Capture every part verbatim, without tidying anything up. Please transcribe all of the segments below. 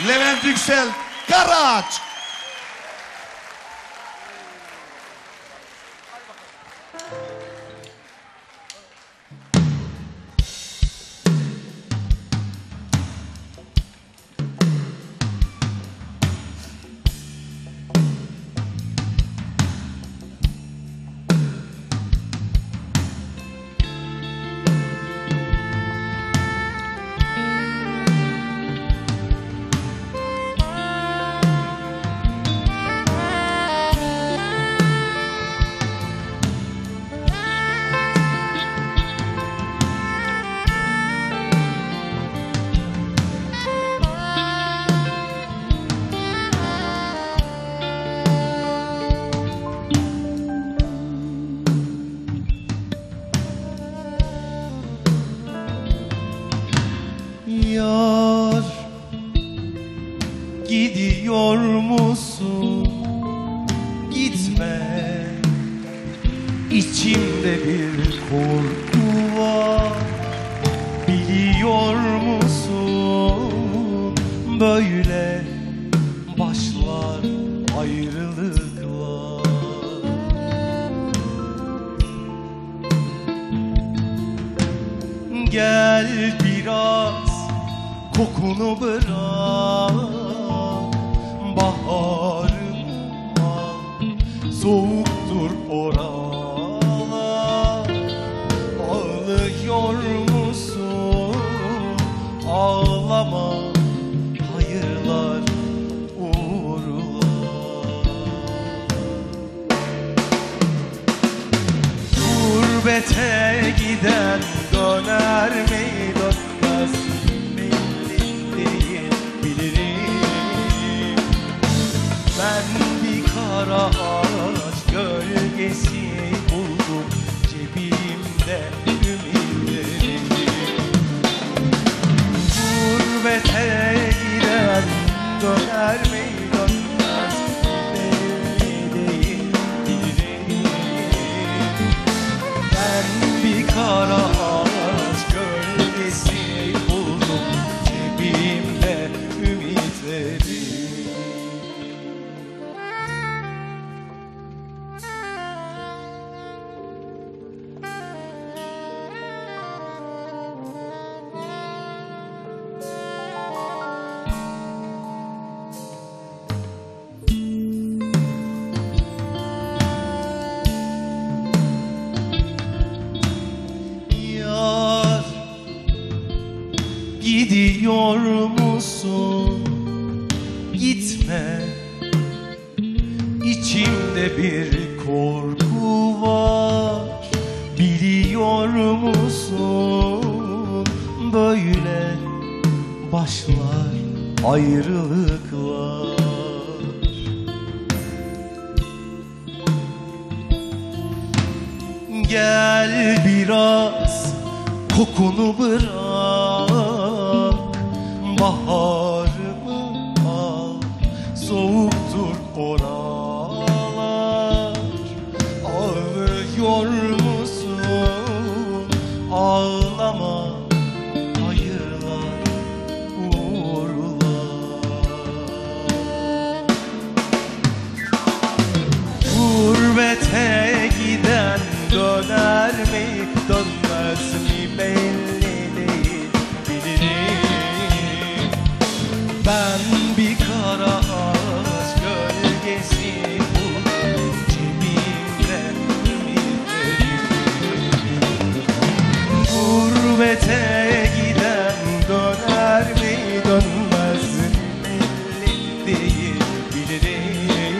Levent Yüksel, Karaağaç. Yar, gidiyor musun? Gitme. İçimde bir korku var. Biliyor musun? Böyle başlar ayrılıklar. Gel biraz kokunu bırak, baharım al, soğuktur oralar. Ağlıyor musun? Ağlama, hayırlar uğurlar. Gurbete giden döner mi dönmez? Ben bir karaağaç gölgesi buldum, cebimde ümitlerim. Gurbete gider döner mi dönmez, belli değil bilirim. Ben bir karaağaç gölgesi buldum, cebimde ümitlerim. Gidiyor musun? Gitme. İçimde bir korku var. Biliyor musun? Böyle başlar ayrılıklar. Gel biraz kokunu bırak. Baharımı al, soğuktur oralar. Ağlıyor musun? Ağlama, hayırlar uğurlar. Gurbete giden döner mi, dönmez mi belli? Ben bir karaağaç gölgesi buldum, cebimde ümitlerim. Gurbete giden döner mi dönmez mi belli değil bilirim.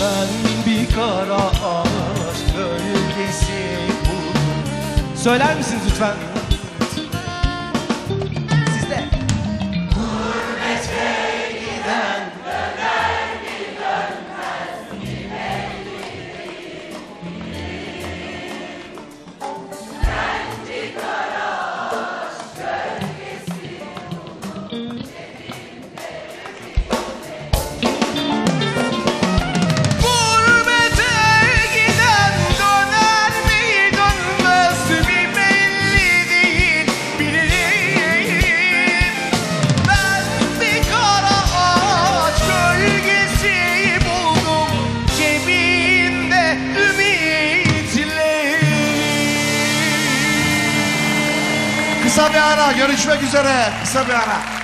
Ben bir karaağaç gölgesi buldum. Söyler misiniz lütfen? Bye. Kısa bir ara, görüşmek üzere. Kısa bir ara.